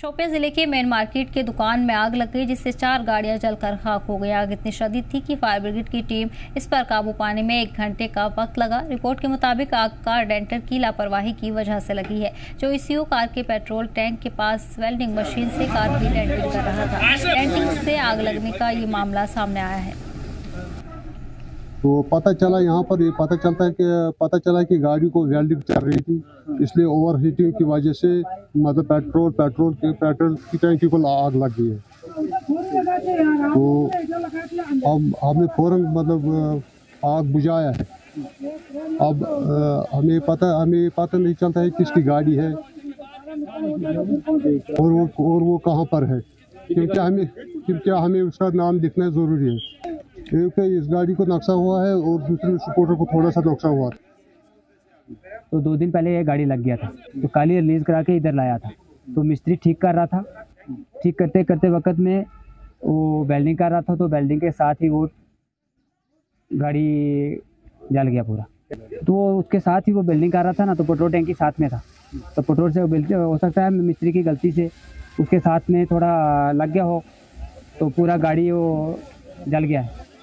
शोपियां जिले के main market के दुकान में आग लग गई, जिससे 4 गाड़ियां जलकर खाक हो गई। आग इतनी शदीद थी कि फायर ब्रिगेड की टीम इस पर काबू पाने में 1 घंटे का वक्त लगा। रिपोर्ट के मुताबिक आग कार डेंटर की लापरवाही की वजह से लगी है, जो ईसीयू कार के पेट्रोल टैंक के पास वेल्डिंग मशीन से कार की डेंटिंग कर रहा था। डेंटिंग से आग लगने का ये मामला सामने आया है। तो पता चला यहाँ पर ये पता चला कि गाड़ी को वेल्डिंग चल रही थी, इसलिए ओवरहीटिंग की वजह से मतलब पेट्रोल की टैंकी को आग लग गई है। तो अब हमने फौरन मतलब आग बुझाया है। अब हमें पता नहीं चलता है किसकी गाड़ी है और वो कहाँ पर है, क्योंकि हमें उसका नाम लिखना ज़रूरी है। एक इस गाड़ी को नक्शा हुआ है और दूसरे स्कूटर को थोड़ा सा नक्शा हुआ है। तो 2 दिन पहले ये गाड़ी लग गया था, तो काली रिलीज़ करा के इधर लाया था। तो मिस्त्री ठीक कर रहा था, ठीक करते वक्त में वो वेल्डिंग कर रहा था, तो वेल्डिंग के साथ ही वो गाड़ी जल गया पूरा। तो वो उसके साथ ही वो वेल्डिंग कर रहा था ना, तो पेट्रोल टैंकी साथ में था, तो पेट्रोल से हो सकता है मिस्त्री की गलती से उसके साथ में थोड़ा लग गया हो, तो पूरा गाड़ी वो जल गया है।